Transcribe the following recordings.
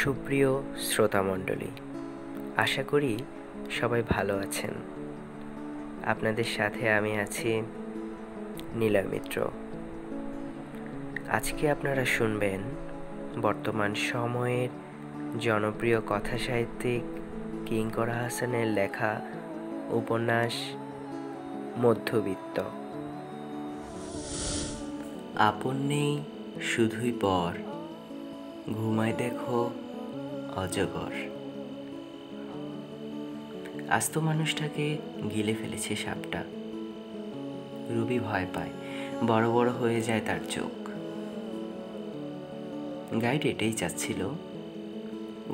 সুপ্রিয় শ্রোতামণ্ডলী, আশা করি সবাই ভালো আছেন। আপনাদের সাথে আমি আছি নীলা মিত্র। আজকে আপনারা শুনবেন বর্তমান সময়ের জনপ্রিয় কথাসাহিত্যিক কিংকর আহসানের লেখা উপন্যাস মধ্যবিত্ত। আপন নেই শুধুই পর, ঘুমায় দেখো অজগর। আস্ত মানুষটাকে গিলে ফেলেছে সাপটা। রুবি ভয় পায়, বড় বড় হয়ে যায় তার চোখ। গাইড এটাই চাচ্ছিল,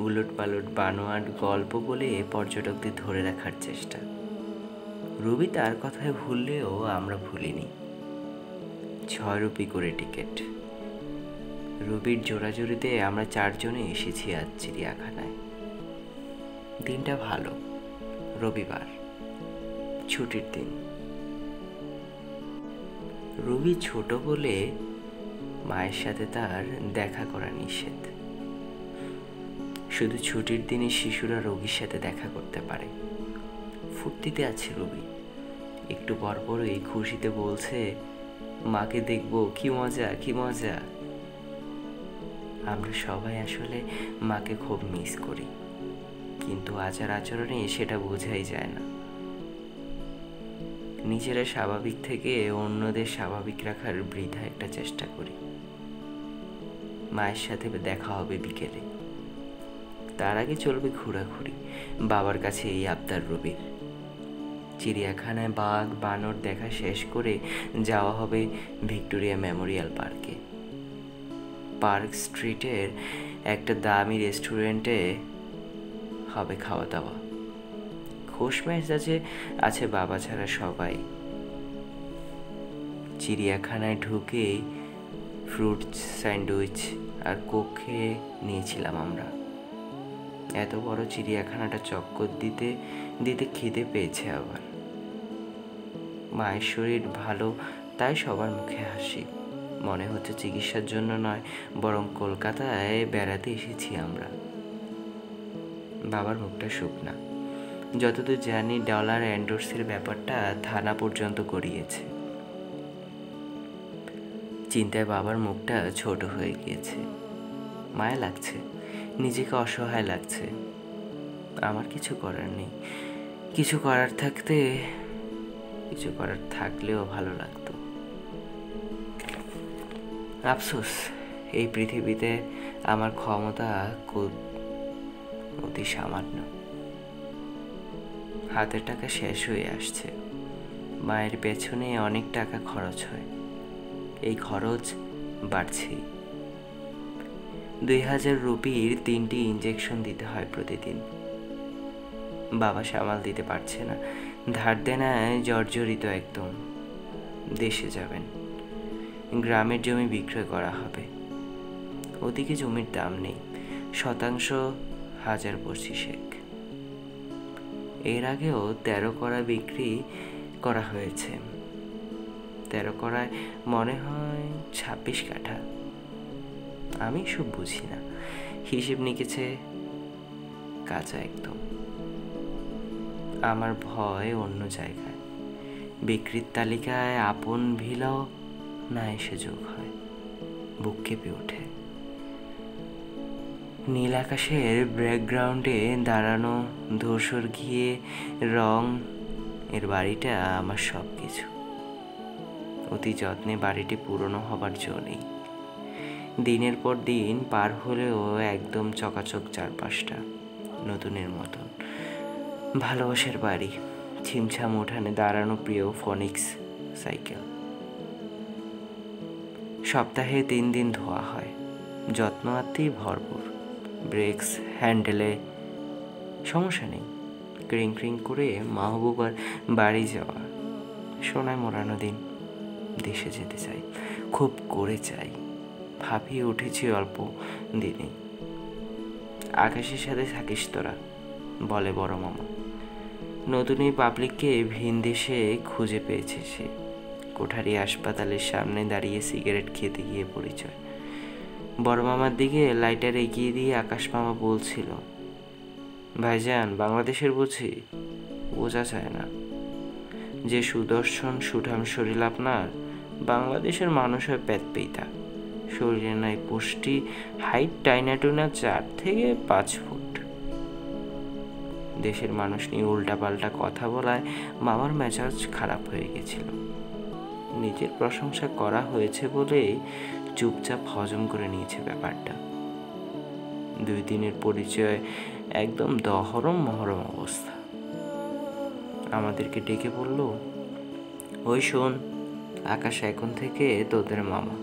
উলট পালট বানোয়াট গল্প বলে পর্যটকদের ধরে রাখার চেষ্টা। রুবি তার কথায় ভুললেও আমরা ভুলিনি। ৬ রুপি করে টিকিট। রুবির জোড়াজুড়িতে আমরা 4 জনে এসেছি আজ চিড়িয়াখানায়। দিনটা ভালো, রবিবার, ছুটির দিন। রুবি ছোট বলে মায়ের সাথে তার দেখা করা নিষেধ। শুধু ছুটির দিনে শিশুরা রোগীর সাথে দেখা করতে পারে। ফুর্তিতে আছে রুবি, একটু পরপর এই খুশিতে বলছে, মাকে দেখবো, কি মজা কি মজা। আমরা সবাই আসলে মাকে খুব মিস করি, কিন্তু আচার আচরণে সেটা বোঝাই যায় না। নিজেরা স্বাভাবিক থেকে অন্যদের স্বাভাবিক রাখার বৃথা একটা চেষ্টা করি। মায়ের সাথে দেখা হবে বিকেলে, তার আগে চলবে ঘোরাঘুরি। বাবার কাছে এই আবদার রবির। চিড়িয়াখানায় বাঘ বানর দেখা শেষ করে যাওয়া হবে ভিক্টোরিয়া মেমোরিয়াল পার্কে। পার্ক স্ট্রিটের একটা দামি রেস্টুরেন্টে হবে খাওয়া দাওয়া। খোশ মেজাজে আছে বাবা ছাড়া সবাই। চিড়িয়াখানায় ঢুকে ফ্রুট স্যান্ডউইচ আর কোক খেয়ে নিয়েছিলাম আমরা। এত বড় চিড়িয়াখানাটা চক্কর দিতে দিতে খিদে পেয়েছে আবার। মায়ের শরীর ভালো, তাই সবার মুখে হাসি। মনে হচ্ছে চিকিৎসার জন্য নয়, বরং কলকাতায় বেড়াতে এসেছি আমরা। বাবার মুখটা শুকনা। যতদূর জানি ডলার অ্যান্ডোর্সের ব্যাপারটা থানা পর্যন্ত গড়িয়েছে। চিন্তায় বাবার মুখটা ছোট হয়ে গিয়েছে। মায়া লাগছে, নিজেকে অসহায় লাগছে। আমার কিছু করার নেই। কিছু করার থাকলেও ভালো লাগতো। আফসোস, এই পৃথিবীতে আমার ক্ষমতা অতি সামান্য। হাতের টাকা শেষ হয়ে আসছে। মায়ের পেছনে অনেক টাকা খরচ হয়। এই খরচ বাড়ছে। 2000 রুপির 3টি ইনজেকশন দিতে হয় প্রতিদিন। বাবা সামাল দিতে পারছে না, ধার দেনায় জর্জরিত একদম। দেশে যাবেন, গ্রামের জমি বিক্রয় করা হবে। ওদিকে জমির দাম নেই, শতাংশ 1025। এর আগেও 13 কড়া বিক্রি করা হয়েছে। 13 কড়ায় মনে হয় 26 কাঠা। আমি সব বুঝি না, হিসেব নিকেছে কাঁচা একদম। আমার ভয় অন্য জায়গায়। বিক্রির তালিকায় আপন ভিলাও না এসে যোগ হয়। বুক কেঁপে ওঠে। নীল আকাশের ব্যাকগ্রাউন্ডে দাঁড়ানো ধূসর ঘিয়ে রং এর বাড়িটা আমার সব কিছু। অতি যত্নে বাড়িটি পুরনো হবার জো নেই। দিনের পর দিন পার হলেও একদম চকাচক চারপাশটা নতুনের মতন। ভালোবাসার বাড়ি, ছিমছাম উঠানে দাঁড়ানো প্রিয় ফনিক্স সাইকেল। সপ্তাহে 3 দিন ধোয়া হয়, যত্ন আত্মেই ভরপুর। ব্রেকস হ্যান্ডেলে সমস্যা নেই, ক্রিং ক্রিং করে মাহবুবার বাড়ি যাওয়া। সোনায় মোড়ানো দিন। দেশে যেতে চাই, খুব করে চাই। ভাপিয়ে উঠেছি অল্প দিনে। আকাশের সাথে থাকিস তোরা, বলে বড় মামা। নতুন এই পাবলিককে ভিন দেশে খুঁজে পেয়েছে সে। কোঠারি হাসপাতালের সামনে দাঁড়িয়ে সিগারেট খেতে গিয়ে পরিচয়। বড় মামার দিকে লাইটার এগিয়ে দিয়ে আকাশ মামা বলছিল, ভাইজান বাংলাদেশের বুঝি বোঝা যায় না যে সুদর্শন সুঠাম শরীর আপনার, বাংলাদেশের মানুষের পেট পেতা শরীরে নাই পুষ্টি, হাইট টাইনাটুনা 4 থেকে 5 ফুট। দেশের মানুষ নিয়ে উল্টাপাল্টা কথা বলায় মামার মেজাজ খারাপ হয়ে গেছিল। নিজের প্রশংসা করা হয়েছে বলে চুপচাপ হজম করে নিয়েছে ব্যাপারটা। 2 দিনের পরিচয়, একদম দহরম মহরম অবস্থা। আমাদেরকে ডেকে বলল, ওই শোন আকাশ এখন থেকে তোদের মামা,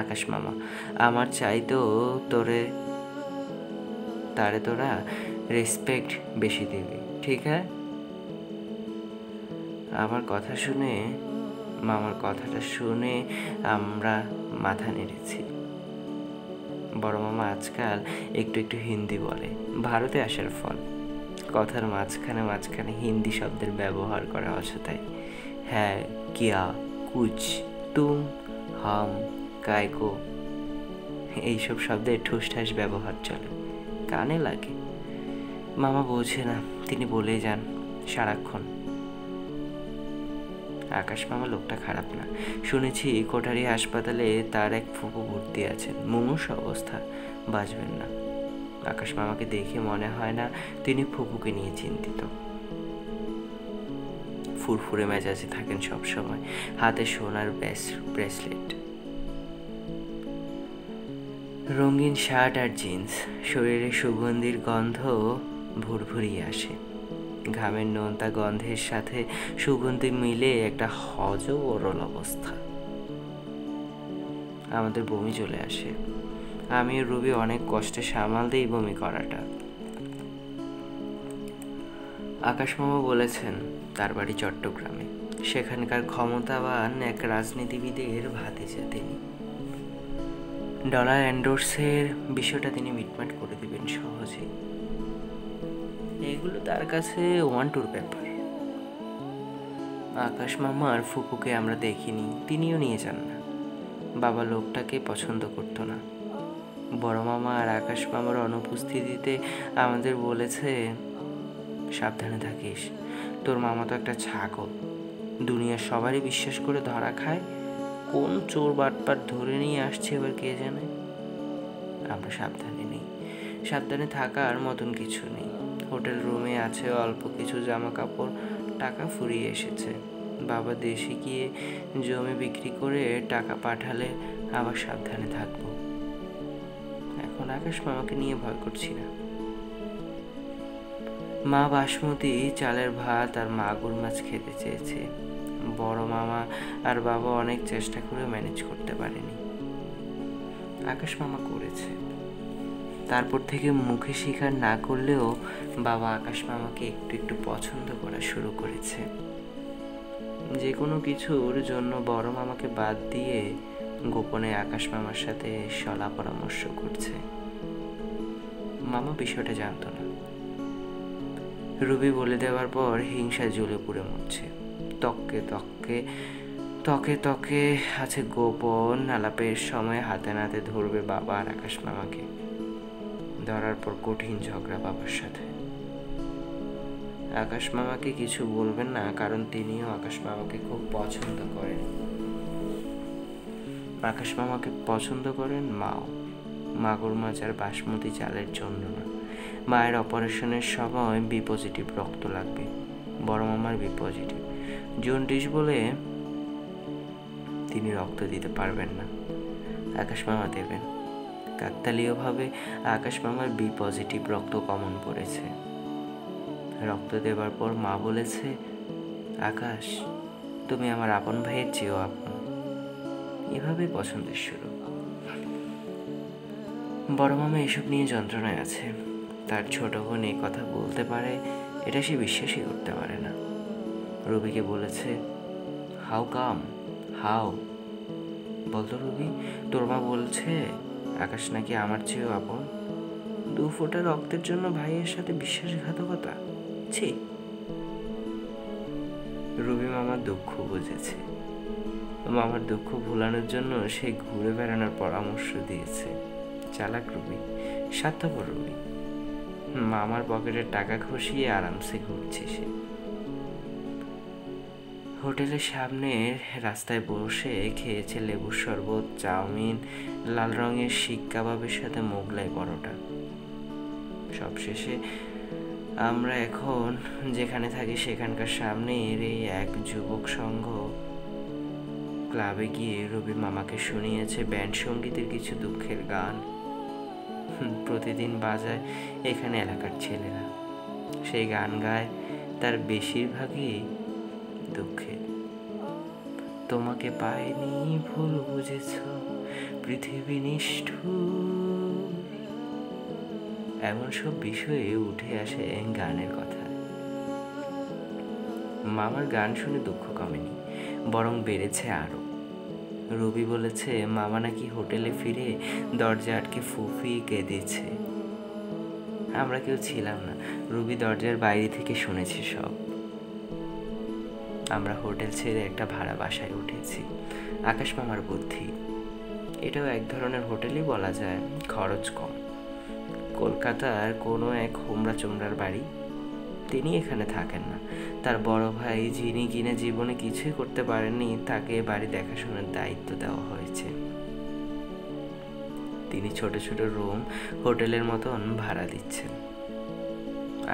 আকাশ মামা আমার চাইতো তোরা রেসপেক্ট বেশি দিবি, ঠিক হ্যাঁ? মামার কথাটা শুনে আমরা মাথা নেড়েছি। বড় মামা আজকাল একটু একটু হিন্দি বলে, ভারতে আসার ফল। কথার মাঝখানে হিন্দি শব্দের ব্যবহার করা অসতাই। হ্যাঁ, কিয়া, কুচ, তুম, হাম, কায়কো, এইসব শব্দের ঠুসঠাস ব্যবহার চলে, কানে লাগে। মামা বোঝে না, তিনি বলে যান সারাক্ষণ। আকাশ মামা লোকটা খারাপ না, শুনেছি কোঠারি হাসপাতালে তার এক ফুপু ভর্তি আছেন, মুমূর্ষু অবস্থা, বাঁচবেন না। আকাশ মামাকে দেখে মনে হয় না তিনি ফুপুকে নিয়ে চিন্তিত। ফুরফুরে মেজাজে থাকেন সবসময়, হাতে সোনার ব্রেসলেট, রঙিন শার্ট আর জিন্স, শরীরে সুগন্ধির গন্ধ ভুরভুরিয়ে আসে। ঘামের নোনতা গন্ধের সাথে সুগন্ধি মিলে একটা হজবরল অবস্থা। আমাদের বমি চলে আসে। আমি রুবি অনেক কষ্টে সামাল দেই বমি করাটা। আকাশ মামা বলেছেন তার বাড়ি চট্টগ্রামে, সেখানকার ক্ষমতাবান এক রাজনীতিবিদের ভাতিজা তিনি। ডলার এন্ডোর্সের বিষয়টা তিনি মিটমাট করে দিবেন সহজেই। এগুলো তার কাছে ওয়ান টুর ব্যাপার। আকাশ মামার ফুপুকে আমরা দেখিনি, তিনিও নিয়ে যান না। বাবা লোকটাকে পছন্দ করতো না। বড় মামা আর আকাশ মামার অনুপস্থিতিতে আমাদের বলেছে, সাবধানে থাকিস, তোর মামা তো একটা ছাগল, দুনিয়ার সবারই বিশ্বাস করে ধরা খায়, কোন চোর বাটপাট ধরে নিয়ে আসছে এবার কে জানে। আমরা সাবধানে নেই, সাবধানে থাকার মতন কিছু নেই। হোটেল রুমে আছে অল্প কিছু জামা কাপড়, টাকা ফুরিয়ে এসেছে। বাবা দেশে গিয়ে জমি বিক্রি করে টাকা পাঠালে আবার সাবধানে থাকবো। এখন আকাশ মামাকে নিয়ে ভয় করছি না। মা বাসমতি চালের ভাত আর মাগুর মাছ খেতে চেয়েছে। বড় মামা আর বাবা অনেক চেষ্টা করে ম্যানেজ করতে পারেনি, আকাশ মামা করেছে। তারপর থেকে মুখে স্বীকার না করলেও বাবা আকাশ মামাকে একটু একটু পছন্দ করা শুরু করেছে। যে কোনো কিছুর জন্য বড় মামাকে বাদ দিয়ে গোপনে আকাশ মামার সাথে সলা পরামর্শ করছে। মামা বিষয়টা জানত না। রুবি বলে দেওয়ার পর হিংসা জ্বলে পুড়ে মরছে। ত্বকে আছে গোপন আলাপের সময় হাতে নাতে ধরবে বাবা আর আকাশ মামাকে। ধরার পর কঠিন ঝগড়া বাবার সাথে। আকাশ মামাকে কিছু বলবেন না, কারণ তিনিও আকাশ মামাকে খুব পছন্দ করেন। আকাশ মামাকে পছন্দ করেন মাও, মাগুর মাছ আর বাসমতি চালের জন্য না। মায়ের অপারেশনের সময় বি পজিটিভ রক্ত লাগবে, বড় মামার বি পজিটিভ, জন্ডিস বলে তিনি রক্ত দিতে পারবেন না, আকাশ মামা দেবেন। কাকতালীয়ভাবে আকাশ মামার বি পজিটিভ রক্ত কমন পড়েছে। রক্ত দেবার পর মা বলেছে, আকাশ তুমি আমার আপন ভাইয়ের চেয়েও আপন। এভাবে পছন্দের শুরু। বড় মামা এসব নিয়ে যন্ত্রণায় আছে। তার ছোট বোন এই কথা বলতে পারে, এটা সে বিশ্বাসই করতে পারে না। রবিকে বলেছে, হাউ কাম, হাউ বলতো রবি, তোর মা বলছে আকাশ নাকি আমার চেয়েও আপন। 2 ফোঁটা রক্তের জন্য ভাইয়ের সাথে বিশ্বাসঘাতকতা, ছি। রবি মামার দুঃখ বুঝেছে। মামার দুঃখ ভোলানোর জন্য সে ঘুরে বেড়ানোর পরামর্শ দিয়েছে। चालाक रूमी स्वार्थपर रूमी मामार पकेटे टाका खसिए आराम से घुरछे से। হোটেলের সামনের রাস্তায় বসে খেয়েছে লেবুর শরবত, চাউমিন, লাল রঙের শিক কাবাবের সাথে মোগলাই পরোটা। সবশেষে আমরা এখন যেখানে থাকি সেখানকার সামনের এই এক যুবক সংঘ ক্লাবে গিয়ে রবি মামাকে শুনিয়েছে ব্যান্ড সঙ্গীতের কিছু দুঃখের গান। প্রতিদিন বাজায় এখানে এলাকার ছেলেরা, সেই গান গায় তার বেশিরভাগই दुखे। तुम्हें पायनी भूल बुझे पृथ्वी निष्ठुर एम सब विषय उठे आसे गानेर कथा। मामार गान शुने दुख कमेनी बरं बेड़ेछे आरो। रवि बोलेछे मामा नाकि होटेले फिरे दरजा आटके फुफी केदेछे। आमरा केउ छिलाम ना, रवि दरजार बाइरे थेके शुनेछे सब। আমরা হোটেল ছেড়ে একটা ভাড়া বাসায় উঠেছি। আকাশ মামার বুদ্ধি, এটাও এক ধরনের হোটেলই বলা যায়, খরচ কম। কলকাতার কোনো এক হোমরা চোমরার বাড়ি, তিনি এখানে থাকেন না। তার বড় ভাই যিনি কিনা জীবনে কিছুই করতে পারেননি, তাকে বাড়ি দেখাশোনার দায়িত্ব দেওয়া হয়েছে। তিনি ছোট ছোট রুম হোটেলের মতন ভাড়া দিচ্ছেন।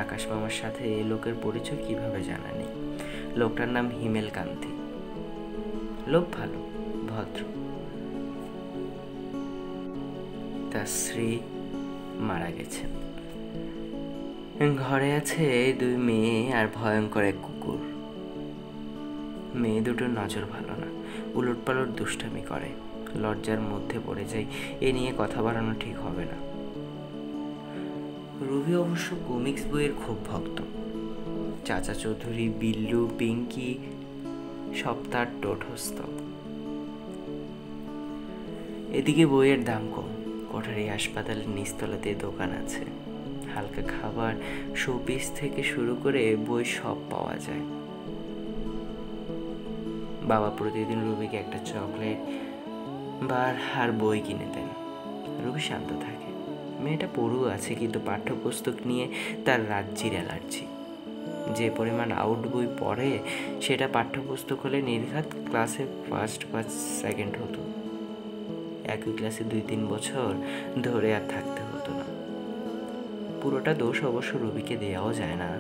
আকাশ মামার সাথে এই লোকের পরিচয় কিভাবে জানা নেই। লোকটার নাম হিমেল কান্তি। লোক ভালো, ভদ্র। তার স্ত্রী মারা গেছেন, ঘরে আছে দুই মেয়ে আর ভয়ঙ্কর এক কুকুর। মেয়ে দুটোর নজর ভালো না, উলট পালট দুষ্টামি করে। লজ্জার মধ্যে পড়ে যাই, এ নিয়ে কথা বাড়ানো ঠিক হবে না। রবি অবশ্য কমিক্স বইয়ের খুব ভক্ত। চাচা চৌধুরী, বিল্লু, পিঙ্কি সব তার তটস্থ। এদিকে বইয়ের দাম কম। কোঠারি হাসপাতালের নিচতলাতে দোকান আছে। হালকা খাবার, শোপিস থেকে শুরু করে বই সব পাওয়া যায়। বাবা প্রতিদিন রবিকে একটা চকলেট বার আর বই কিনে দেন। রবি শান্ত থাকে। মেয়েটা পড়ু আছে, কিন্তু পাঠ্যপুস্তক নিয়ে তার রাজ্যের অ্যালার্জি। যে পরিমাণ আউট বই পড়ে সেটা পাঠ্যপুস্তক হলে নির্ঘাত ক্লাসে ফার্স্ট বা সেকেন্ড হতো। একই ক্লাসে 2-3 বছর ধরে আর থাকতে হতো না। পুরোটা দোষ অবশ্য রবিকে দেওয়াও যায় না।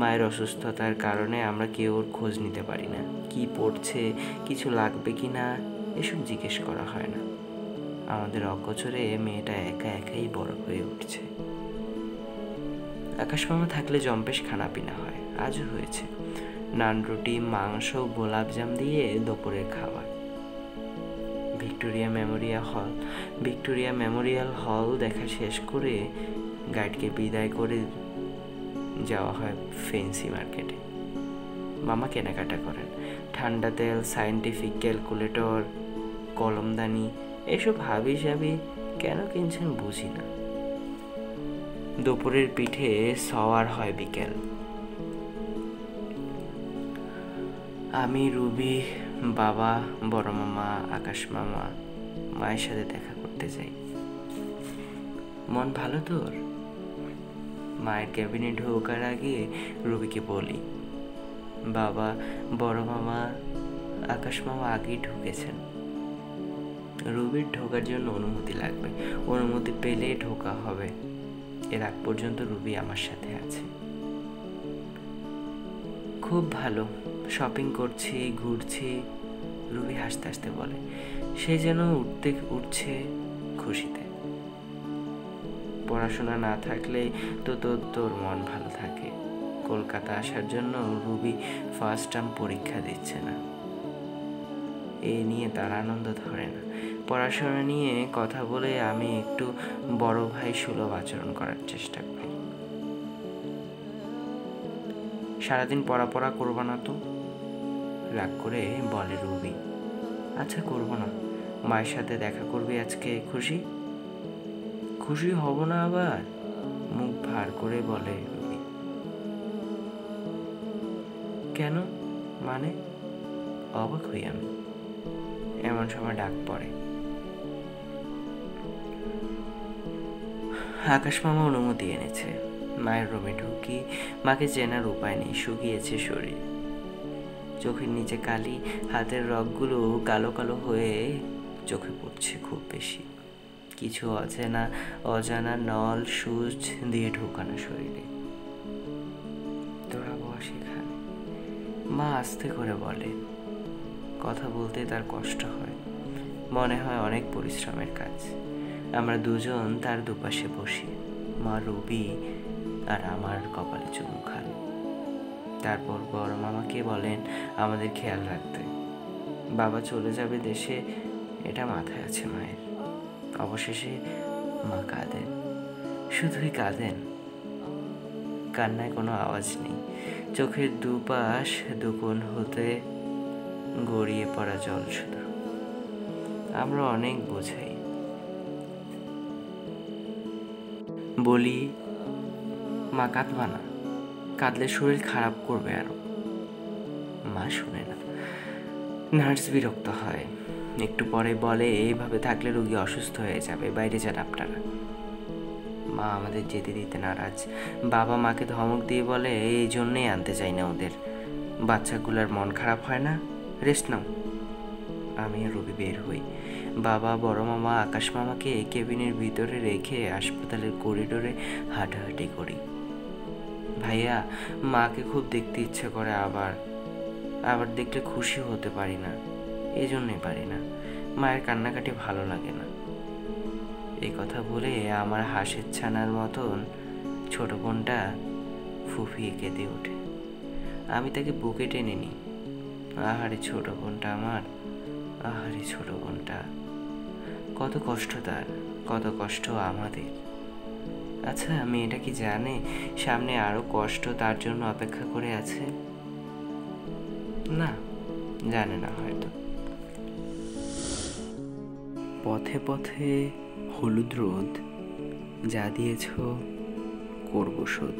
মায়ের অসুস্থতার কারণে আমরা কেউ ওর খোঁজ নিতে পারি না। কি পড়ছে, কিছু লাগবে কি না, এসব জিজ্ঞেস করা হয় না। আমাদের অগোচরে মেয়েটা একা একাই বড় হয়ে উঠছে। আকাশ মামা থাকলে জম্পেশ খানাপিনা হয়, আজও হয়েছে। নান, রুটি, মাংস, গোলাপজাম দিয়ে দুপুরের খাবার। ভিক্টোরিয়া মেমোরিয়াল হল দেখা শেষ করে গাইডকে বিদায় করে যাওয়া হয় ফেন্সি মার্কেটে। মামা কেনাকাটা করেন ঠান্ডা তেল, সায়েন্টিফিক ক্যালকুলেটর, কলমদানি, এসব হাবি জাবি কেন কিনছেন বুঝি না। দুপুরের পিঠে সওয়ার হয় বিকেল। আমি, রুবি, বাবা, বড় মামা, আকাশ মামা মায়ের সাথে দেখা করতে যাই। মন ভালো তোর? মায়ের ক্যাবিনে ঢোকার আগে রুবিকে বলি। বাবা, বড় মামা, আকাশ মামা আগেই ঢুকেছেন। রুবির ঢোকার জন্য অনুমতি লাগবে, অনুমতি পেলে ঢোকা হবে। এর আগ পর্যন্ত রুবি আমার সাথে আছে। খুব ভালো, শপিং করছি, ঘুরছি। রুবি হাসতে হাসতে বলে, সে যেন উঠছে খুশিতে। পড়াশোনা না থাকলে তো তোর মন ভালো থাকে। কলকাতা আসার জন্য রুবি ফার্স্ট টার্ম পরীক্ষা দিচ্ছে না, এ নিয়ে তার আনন্দ ধরে না। পড়াশোনা নিয়ে কথা বলে আমি একটু বড় ভাই সুলভ আচরণ করার চেষ্টা করি। সারাদিন পড়া করবো না তো? রাগ করে বলে রুবি। আচ্ছা, করবো না। মায়ের সাথে দেখা করবি আজকে? খুশি? খুশি হব না আবার? মুখ ভার করে বলে রুবি। কেন মানে? অবাক হই আমি। এমন সময় ডাক পড়ে, আকাশ মামা অনুমতি এনেছে। মায়ের রুমে ঢুকি মাকে চেনার উপায় নেই, শুকিয়েছে শরীর, চোখের নিচে কালি, হাতের রগগুলো কালো কালো হয়ে চোখে পড়ছে খুব বেশি। কিছু অচেনা অজানা নল সুচ দিয়ে ঢোকানো শরীরে। তোরা বস এখানে, মা আস্তে করে বলে। কথা বলতে তার কষ্ট হয়, মনে হয় অনেক পরিশ্রমের কাজ। আমরা দুজন তার দুপাশে বসি, মা রবি আর আমার কপালে চুমু খান। তারপর বড় মামাকে বলেন আমাদের খেয়াল রাখতে, বাবা চলে যাবে দেশে, এটা মাথায় আছে মায়ের। অবশেষে মা কাঁদেন, শুধুই কাঁদেন, কান্নায় কোনো আওয়াজ নেই। চোখের দুপাশ দুকোণ হতে গড়িয়ে পড়া জল শুধু। আমরা অনেক বোঝাই, বলি মা কাঁদবা না, কাঁদলে শরীর খারাপ করবে আরো। মা শুনে না, নার্স বিরক্ত হয়, একটু পরে বলে এইভাবে থাকলে রোগী অসুস্থ হয়ে যাবে, বাইরে যান আপনারা। মা আমাদের যেতে দিতে নারাজ। বাবা মাকে ধমক দিয়ে বলে এই জন্যেই আনতে চাই না ওদের, বাচ্চাগুলার মন খারাপ হয় না, রেস্ট নাও। আমি রবি বের হই। বাবা, বড় মামা, আকাশ মামাকে কেবিনের ভিতরে রেখে হাসপাতালের করিডোরে হাঁটাহাঁটি করি। ভাইয়া, মাকে খুব দেখতে ইচ্ছে করে, আবার দেখলে খুশি হতে পারি না, এই জন্যই পারি না, মায়ের কান্নাকাটি ভালো লাগে না। এই কথা বলে আমার হাসের ছানার মতন ছোট বোনটা ফুফিয়ে কেঁদে ওঠে। আমি তাকে বুকে টেনে নিই। আহারে ছোট বোনটা আমার, আহারে ছোট বোনটা, কত কষ্ট তার, কত কষ্ট আমাদের। আচ্ছা, মেয়েটা কি জানে সামনে আরো কষ্ট তার জন্য অপেক্ষা করে আছে? না, জানে না হয়তো। পথে পথে হলুদ রোদ, যা দিয়েছ করবো শোধ।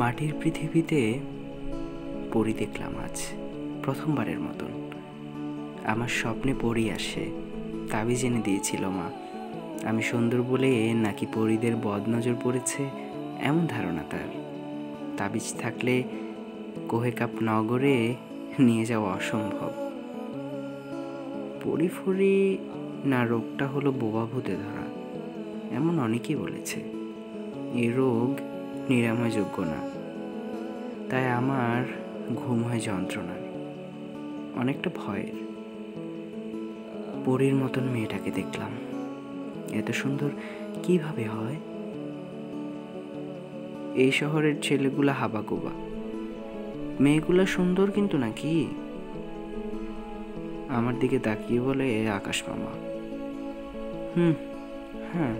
মাটির পৃথিবীতে পড়ি দেখলাম আজ প্রথমবারের মতন। আমার স্বপ্নে পড়ি আসে, তাবিজ এনে দিয়েছিল মা। আমি সুন্দর বলে নাকি পরীদের বদনজর পড়েছে, এমন ধারণা তার। তাবিজ থাকলে কোহেকাপ নগরে নিয়ে যাওয়া অসম্ভব। পড়ি ফুরি না রোগটা হলো বোবা ভূতে ধরা, এমন অনেকেই বলেছে। এ রোগ নিরাময়যোগ্য না, তাই আমার ঘুম হয় যন্ত্রণার, অনেকটা ভয়ের। পরীর মতন মেয়েটাকে দেখলাম, এত সুন্দর কিভাবে হয়? এই শহরের ছেলেগুলা হাবাগোবা, মেয়েগুলা সুন্দর কিন্তু নাকি? আমার দিকে তাকিয়ে বলে আকাশ মামা। হ্যাঁ,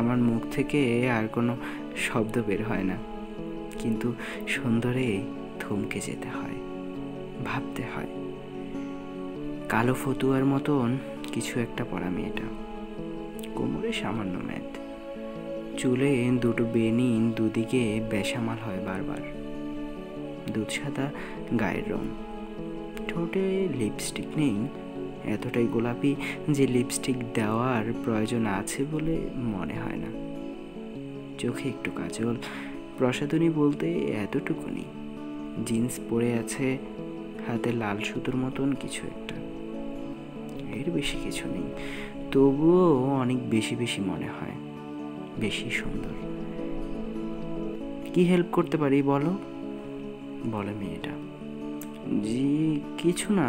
আমার মুখ থেকে আর কোনো শব্দ বের হয় না, কিন্তু সুন্দরে থমকে যেতে হয়, ভাবতে হয়। কালো ফতুয়ার মতন কিছু একটা পরা মেয়েটা, কোমরে সামান্য ম্যাদ, চুলে দুটো বেনি দুদিকে বেসামাল হয় বারবার, দুধ সাদা গায়ের রং, ঠোঁটে লিপস্টিক নেই, এতটাই গোলাপি যে লিপস্টিক দেওয়ার প্রয়োজন আছে বলে মনে হয় না। চোখে একটু কাজল, প্রসাধনী বলতে এতটুকুনি। জিন্স পরে আছে, হাতে লাল সুতোর মতন কিছু একটা, এর বেশি কিছু নেই, তবুও অনেক বেশি বেশি মনে হয়, বেশি সুন্দর। কি হেল্প করতে পারি বলো? বলে মেয়েটা। জি কিছু না,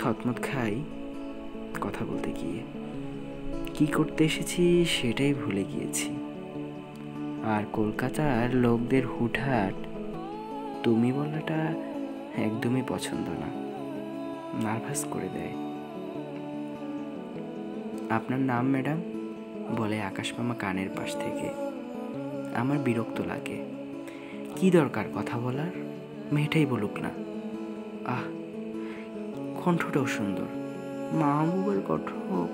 থতমত খাই কথা বলতে গিয়ে, কি করতে এসেছি সেটাই ভুলে গিয়েছি। আর কলকাতার লোকদের হুটহাট তুমি বলাটা একদমই পছন্দ না, নার্ভাস করে দেয়। আপনার নাম ম্যাডাম? বলে আকাশ মামা কানের পাশ থেকে। আমার বিরক্ত লাগে, কি দরকার কথা বলার, মেয়েটাই বলুক না। আহ, কণ্ঠটাও সুন্দর, মাহবুবের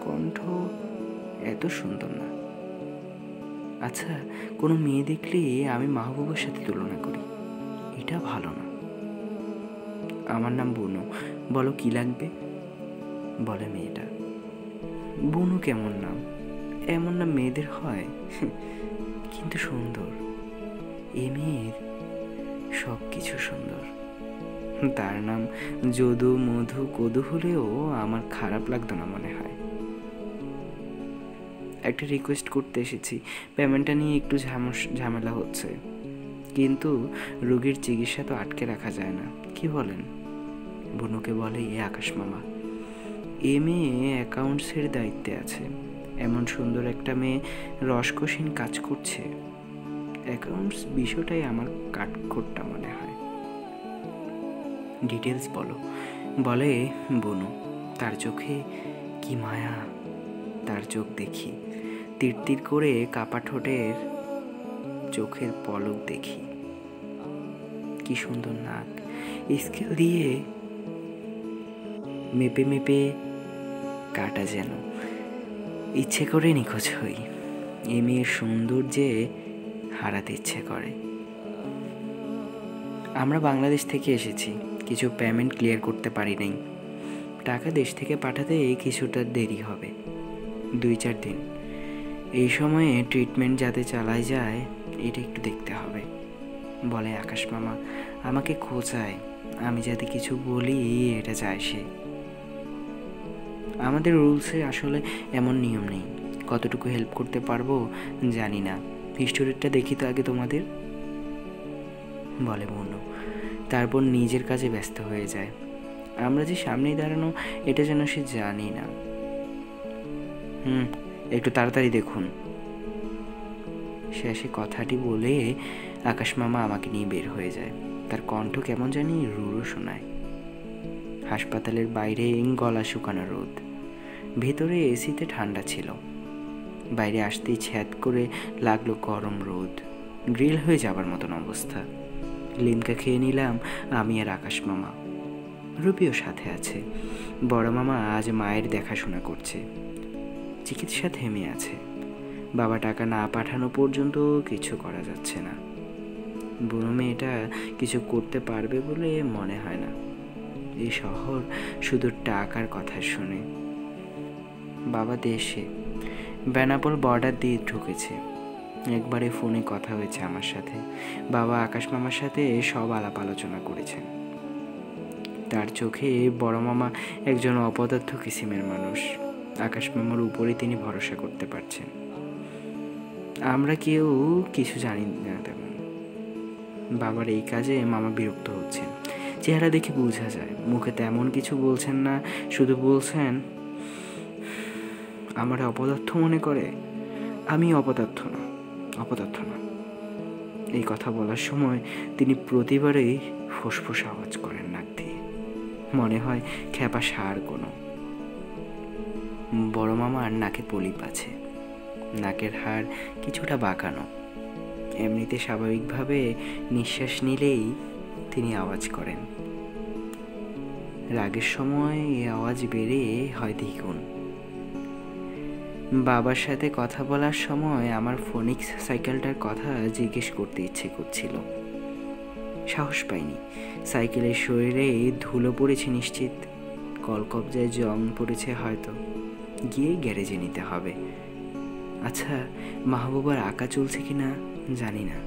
কণ্ঠ এত সুন্দর না। আচ্ছা, কোনো মেয়ে দেখলে আমি মাহবুবের সাথে তুলনা করি, এটা ভালো না। আমার নাম বুনু। বলো কি লাগবে? বলে মেয়েটা। বুনু কেমন নাম? এমন না মেয়েদের হয়, কিন্তু সুন্দর এই মেয়ের সব কিছু সুন্দর। তার নাম যদু মধু কদু হলেও আমার খারাপ লাগতো না মনে হয়। একটা রিকোয়েস্ট করতে এসেছি, পেমেন্টটা নিয়ে একটু ঝামেলা হচ্ছে, কিন্তু রোগীর চিকিৎসা তো আটকে রাখা যায় না, কি বলেন? বনুকে বলে এ আকাশ মামা, এ মেয়ে অ্যাকাউন্টসের দায়িত্বে আছে, এমন সুন্দর একটা মেয়ে রসকসীন কাজ করছে, অ্যাকাউন্টস বিষয়টাই আমার কাঠখোট্টা মনে হয়। ডিটেলস বলো, বলে বনু। তার চোখে কি মায়া, তার চোখ দেখি, তীর তীর করে কাপা ঠোঁটের চোখের পলক দেখি, কি সুন্দর নাক, স্কেল দিয়ে মেপে মেপে কাটা, যেন ইচ্ছে করে নিখোঁজ হই। এ মেয়ের সৌন্দর্যে হারাতে ইচ্ছে করে। আমরা বাংলাদেশ থেকে এসেছি, কিছু পেমেন্ট ক্লিয়ার করতে পারি নাই, টাকা দেশ থেকে পাঠাতে কিছুটা দেরি হবে, 2-4 দিন। এই সময়ে ট্রিটমেন্ট যাতে চালায় যায় এটা একটু দেখতে হবে, বলে আকাশ মামা। আমাকে খোঁচায় আমি যাতে কিছু বলি এটা চায় সে। আমাদের রুলসে আসলে এমন নিয়ম নেই, কতটুকু হেল্প করতে পারবো জানি না। হিস্টোরিটা দেখি তো আগে তোমাদের, বলে বনু। তারপর নিজের কাজে ব্যস্ত হয়ে যায়। আমরা যে সামনেই দাঁড়ানো এটা যেন সে জানি না। একটু তাড়াতাড়ি দেখুন, শেষে কথাটি বলে আকাশ মামা আমাকে নিয়ে বের হয়ে যায়। তার কণ্ঠ কেমন জানি রুড়ো শোনায়। হাসপাতালের বাইরে গলা শুকানো রোদ, ভেতরে এসিতে ঠান্ডা ছিল, বাইরে আসতেই ছ্যাদ করে লাগলো গরম রোদ, গ্রিল হয়ে যাবার মতন অবস্থা। লিমকা খেয়ে নিলাম আমি আর আকাশ মামা, রুপিও সাথে আছে। বড় মামা আজ মায়ের দেখাশোনা করছে, চিকিৎসা থেমে আছে, বাবা টাকা না পাঠানো পর্যন্ত কিছু করা যাচ্ছে না। বুড়ো মেয়েটা কিছু করতে পারবে বলে মনে হয় না, এই শহর শুধু টাকার কথা শুনে। বাবা দেশে বেনাপোল বর্ডার দিয়ে ঢুকেছে, একবারে ফোনে কথা হয়েছে আমার সাথে, বাবা আকাশ মামার সাথে সব আলাপ আলোচনা করেছেন। তার চোখে বড় মামা একজন অপদার্থ কিসিমের মানুষ, আকাশ মামার উপরে তিনি ভরসা করতে পারছেন। আমরা কেউ কিছু জানি না তেমন। বাবার এই কাজে মামা বিরক্ত হচ্ছেন, চেহারা দেখে বোঝা যায়, মুখে তেমন কিছু বলছেন না, শুধু বলছেন আমার অপদার্থ মনে করে। আমি অপদার্থ না, অপদার্থ না। এই কথা বলার সময় তিনি প্রতিবারেই ফুসফুস আওয়াজ করেন নাক দিয়ে, মনে হয় খ্যাপা সার কোনো। বড় মামার নাকে পলিপ আছে, নাকের হাড় কিছুটা বাঁকানো, এমনিতে স্বাভাবিকভাবে নিঃশ্বাস নিলেই তিনি আওয়াজ করেন। রাগের সময় এই আওয়াজ বেড়ে হয় দ্বিগুণ। বাবার সাথে কথা বলার সময় আমার ফোনিক্স সাইকেলটার কথা জিজ্ঞেস করতে ইচ্ছে করছিল, সাহস পাইনি। সাইকেলের শরীরে ধুলো পড়েছে নিশ্চিত, কলকবজায় জং পড়েছে হয়তো, গিয়ে গ্যারেজে নিতে হবে। আচ্ছা, মাহবুবার আঁকা চলছে কিনা জানি না,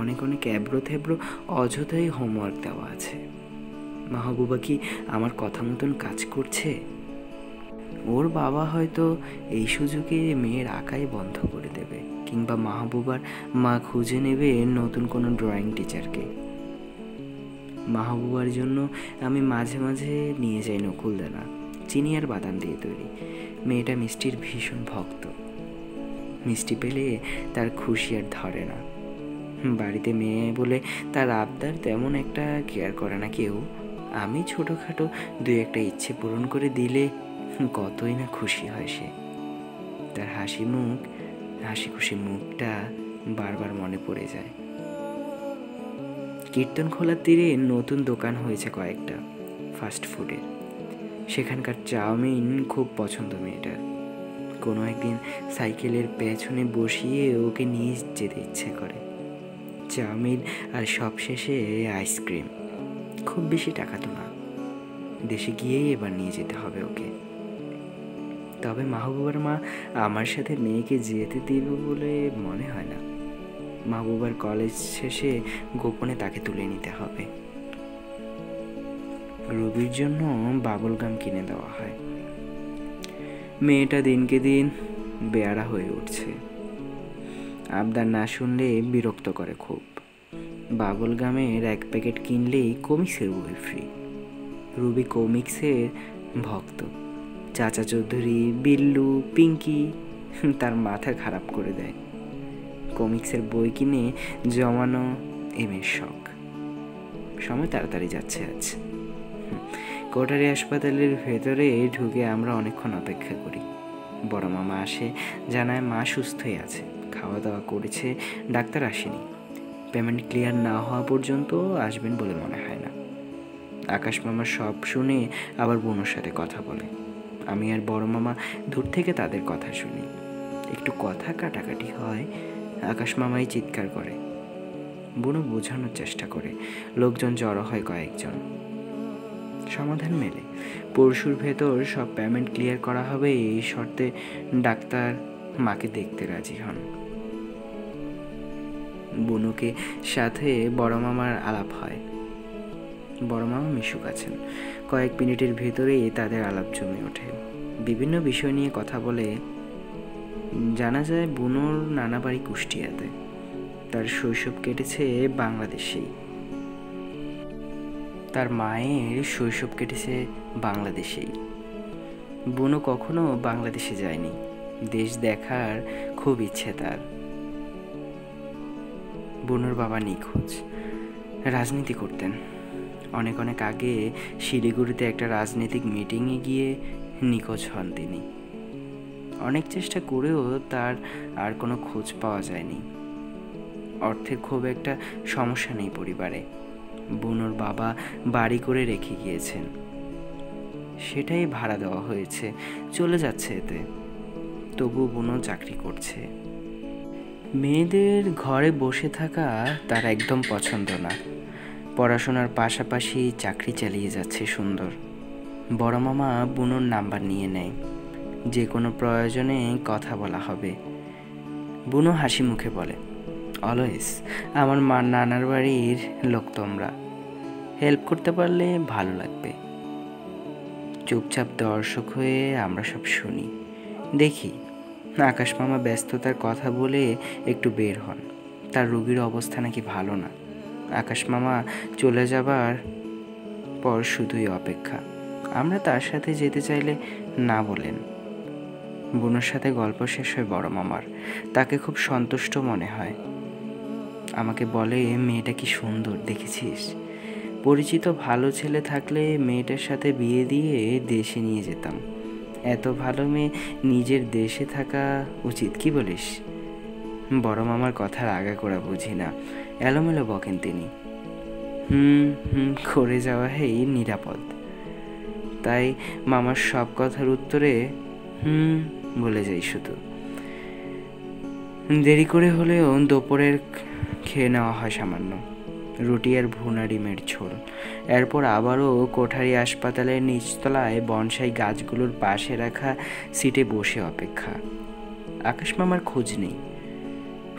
অনেক অনেক এবড়ো থেবড়ো অযথাই হোমওয়ার্ক দেওয়া আছে। মাহবুবা কি আমার কথা মতন কাজ করছে? ওর বাবা হয়তো এই সুযোগে মেয়ের আঁকাই বন্ধ করে দেবে, কিংবা মাহবুবার মা খুঁজে নেবে নতুন কোনো ড্রয়িং টিচারকে। মাহবুবার জন্য আমি মাঝে মাঝে নিয়ে যাই নকুলদানা, চিনি আর বাদাম দিয়ে তৈরি। মেয়েটা মিষ্টির ভীষণ ভক্ত, মিষ্টি পেলে তার খুশি আর ধরে না। বাড়িতে মেয়ে বলে তার আবদার তেমন একটা কেয়ার করে না কেউ। আমি ছোটোখাটো 2-1টা ইচ্ছে পূরণ করে দিলে কতই না খুশি হয় সে। তার হাসি মুখ, হাসি খুশি মুখটা বারবার মনে পড়ে যায়। কীর্তন খোলার তীরে নতুন দোকান হয়েছে কয়েকটা ফাস্টফুডের, সেখানকার চাউমিন খুব পছন্দ মেয়েটার। কোনো একদিন সাইকেলের পেছনে বসিয়ে ওকে নিয়ে যেতে ইচ্ছে করে। চাউমিন আর সবশেষে আইসক্রিম, খুব বেশি টাকা তো না, দেশে গিয়েই এবার নিয়ে যেতে হবে ওকে। তবে মাহবুবার মা আমার সাথে মেয়েকে যেতে দেবে বলে মনে হয় না। মাহবুবার কলেজ শেষে গোপনে তাকে তুলে নিতে হবে। রবির জন্য বাবলগাম কিনে দেওয়া হয়। মেয়েটা দিনকে দিন বেয়ারা হয়ে উঠছে। আবদার না শুনলে বিরক্ত করে খুব। বাবলগামের এক প্যাকেট কিনলেই কমিক্সের বই ফ্রি। রুবি কমিক্সের ভক্ত। চাচা চৌধুরী, বিল্লু, পিঙ্কি তার মাথা খারাপ করে দেয়। কমিক্সের বই কিনে জমানো এমের শখ। সময় তাড়াতাড়ি যাচ্ছে আজ। কোটারি হাসপাতালের ভেতরে ঢুকে আমরা অনেকক্ষণ অপেক্ষা করি। বড় মামা আসে, জানায় মা সুস্থই আছে, খাওয়া দাওয়া করেছে, ডাক্তার আসেনি, পেমেন্ট ক্লিয়ার না হওয়া পর্যন্ত আসবেন বলে মনে হয় না। আকাশ মামা সব শুনে আবার বোনের সাথে কথা বলে। আমি আর বড় মামা দূর থেকে তাদের কথা শুনি। একটু কথা কাটাকাটি হয়। আকাশ মামাই চিৎকার করে। বোনও বোঝানোর চেষ্টা করে। লোকজন জড়ো হয় কয়েকজন। সমাধান মেলে। পরশুর ভেতর সব পেমেন্ট ক্লিয়ার করা হবে এই শর্তে ডাক্তার মাকে দেখতে রাজি হন। বনুকে সাথে বড় মামার আলাপ হয়। বড় মামা মিশুক আছেন। কয়েক মিনিটের ভেতরেই তাদের আলাপ জমে ওঠে। বিভিন্ন বিষয় নিয়ে কথা বলে। জানা যায় বুনোর নানা বাড়ি কুষ্টিয়াতে, তার শৈশব কেটেছে বাংলাদেশেই। তার মায়ের শৈশব কেটেছে বাংলাদেশেই। বুনো কখনো বাংলাদেশে যায়নি। দেশ দেখার খুব ইচ্ছে তার। বুনোর বাবা নিখোঁজ। রাজনীতি করতেন। অনেক অনেক আগে শিলিগুড়িতে একটা রাজনৈতিক মিটিংয়ে গিয়ে নিখোঁজ হন তিনি। অনেক চেষ্টা করেও তার আর কোনো খোঁজ পাওয়া যায়নি। অর্থের খুব একটা সমস্যা নেই পরিবারে। বুনোর বাবা বাড়ি করে রেখে গিয়েছেন, সেটাই ভাড়া দেওয়া হয়েছে। চলে যাচ্ছে এতে, তবু বুনো চাকরি করছে। মেয়েদের ঘরে বসে থাকা তার একদম পছন্দ না। পড়াশোনার পাশাপাশি চাকরি চালিয়ে যাচ্ছে সুন্দর। বড় মামা বুনোর নাম্বার নিয়ে নেয়। যে কোনো প্রয়োজনে কথা বলা হবে। বুনো হাসি মুখে বলে, অলওয়েজ আমার মা নানার বাড়ির লোক, তোমরা হেল্প করতে পারলে ভালো লাগবে। চুপচাপ দর্শক হয়ে আমরা সব শুনি, দেখি। আকাশ মামা ব্যস্ততার কথা বলে একটু বের হন। তার রোগীর অবস্থা নাকি ভালো না। আকাশ মামা চলে যাবার পর শুধুই অপেক্ষা। আমরা তার সাথে যেতে চাইলে না বলেন। বোনের সাথে গল্প শেষ হয় বড় মামার। তাকে খুব সন্তুষ্ট মনে হয়। আমাকে বলে, মেয়েটা কি সুন্দর দেখেছিস। পরিচিত ভালো ছেলে থাকলে মেয়েটার সাথে বিয়ে দিয়ে দেশে নিয়ে যেতাম। এত ভালো মেয়ে নিজের দেশে থাকা উচিত, কি বলিস? বড় মামার কথার আগা করা বুঝি না, এলোমেলো বকেন তিনি। হুম করে যাওয়া হেই নিরাপদ। তাই মামার সব কথার উত্তরে বলে যাই শুধু। দেরি করে হলেও দুপুরের খেয়ে নেওয়া হয় সামান্য রুটি আর ভুনা ডিমের ঝোল। এরপর আবারও কোঠারি হাসপাতালের নিচতলায় বনসাই গাছগুলোর পাশে রাখা সিটে বসে অপেক্ষা। আকাশ মামার খোঁজ নেই।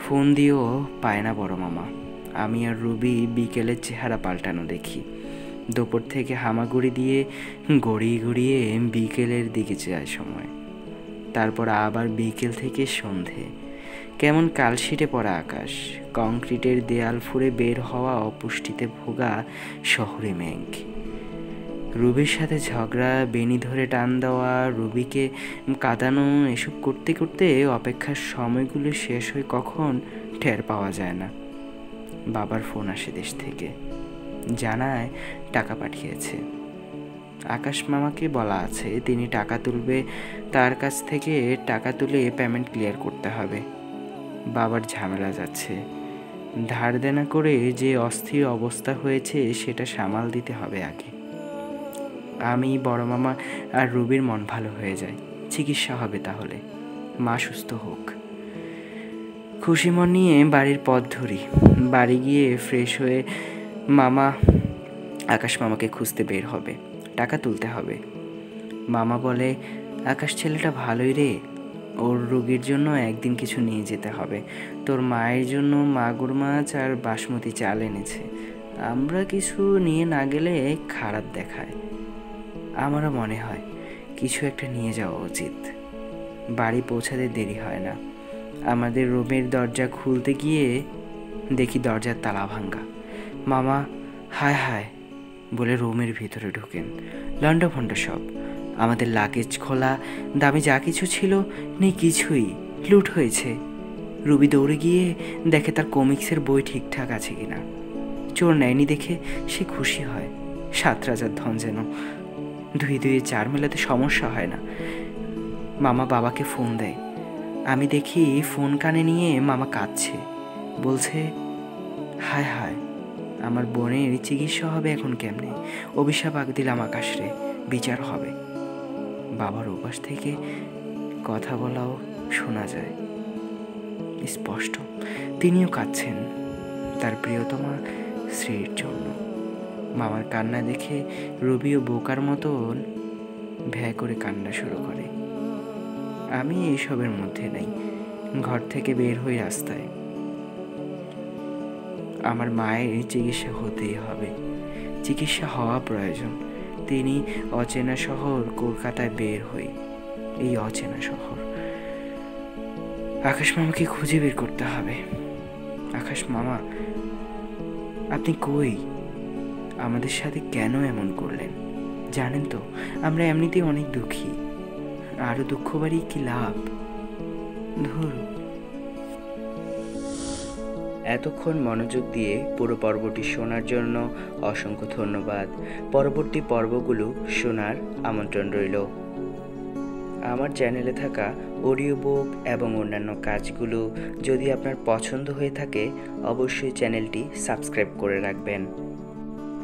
ফোন দিয়েও পায় না বড় মামা। আমি আর রুবি বিকেলের চেহারা পাল্টানো দেখি। দুপুর থেকে হামাগুড়ি দিয়ে গড়িয়ে গড়িয়ে বিকেলের দিকে যায় সময়। তারপর আবার বিকেল থেকে সন্ধে। কেমন কালশিটে পড়া আকাশ, কংক্রিটের দেয়াল ফুঁড়ে বের হওয়া অপুষ্টিতে ভোগা শহরে মেঘ। রুবির সাথে ঝগড়া, বেনি ধরে টান দেওয়া, রুবিকে কাঁদানো, এসব করতে করতে অপেক্ষার সময়গুলো শেষ হয় কখন টের পাওয়া যায় না। বাবার ফোন আসে দেশ থেকে, জানায় টাকা পাঠিয়েছে। আকাশ মামাকে বলা আছে তিনি টাকা তুলবে, তার কাছ থেকে টাকা তুলে পেমেন্ট ক্লিয়ার করতে হবে। বাবার ঝামেলা যাচ্ছে, ধার দেনা করে যে অস্থির অবস্থা হয়েছে সেটা সামাল দিতে হবে আগে। আমি, বড় মামা আর রুবির মন ভালো হয়ে যায়। চিকিৎসা হবে, তাহলে মা সুস্থ হোক। খুশি মন নিয়ে বাড়ির পথ ধরি। বাড়ি গিয়ে ফ্রেশ হয়ে মামা আকাশ মামাকে খুঁজতে বের হবে। টাকা তুলতে হবে। মামা বলে, आकाश छेलेटा भालोई रे, और रोगीर जोन्नो एकदिन किछु निये जेते होबे। तोर मायेर जोन्नो मागुर माछ आर बासमती चाल एनेछे, आमरा किछु निये ना गेले खाराप देखाय। आमारो मने हय किछु एकटा निये जावा उचित। बाड़ी पौंछाते देरी हय ना, आमादेर रूमेर दरजा खुलते गिये देखी दरजार ताला भांगा। मामा हाय हाय बोले रूमेर भितरे ढुकेन। लंडाफंडा सब आमादेर लागेज खोला, दामी जा किछु छिलो नेई किछुई, लुट हयेछे। रुबी दौड़े गिये देखे तार कमिक्सेर बोई ठीकठाक आछे किना। चोर नेयनी देखे से खुशी हय। 7,000 धन जेन दुई दुई चार मेलाते समस्या हय ना। मामा बाबाके फोन देय। आमी देखी फोन काने निये मामा काच्छे, बोलछे हाय हाय आमार बोनेर चिकित्सा हबे एखन केमने, अभिशाप दिलाम आकाशे, विचार हबे। बाबार उपास थेके कथा बलाओ शोना जाए स्पष्ट। तिनिओ काच्छेन तार प्रियतमा स्त्रीर जन्य। मामार कान्ना देखे रबिओ बोकार मतन भ्या करे कान्ना शुरू करे। आमी एइसबेर मধ্যে নেই। घर थेके बेर हई रास्ताय। आमार मायेर चिकित्सा हतेই हबे, चिकित्सा हওয়া प्रयोजन। तिनी अचेना शहर कलकाता बेर हई। एई अचेना शहर आकाश मामा के खुजे बेर करते हबे। आकाश मामा आपनी कोई, आमादेर साथे केन एमन करलेन? जानेन तो आमरा एमनितेई अनेक दुखी, आरो दुःख बाड़िये कि लाभ। धुर। एतक्षण मनोयोग दिए पुरो पर्वटी शोनार जन्य असंख्य धन्यवाद। परवर्ती पर्वगुलो शोनार आमंत्रण रइल। आमार चैनेले थाका अडियो बुक एबं अन्यान्य काजगुलो यदि आपनार पछन्द हये थाके अवश्यई चैनलटी सबस्क्राइब करे राखबेन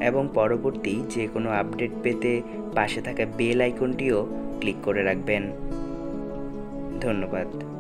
एबं परवर्ती जे कोनो आपडेट पेते पाशे थाका बेल आइकनटिओ क्लिक करे राखबेन। धन्यवाद।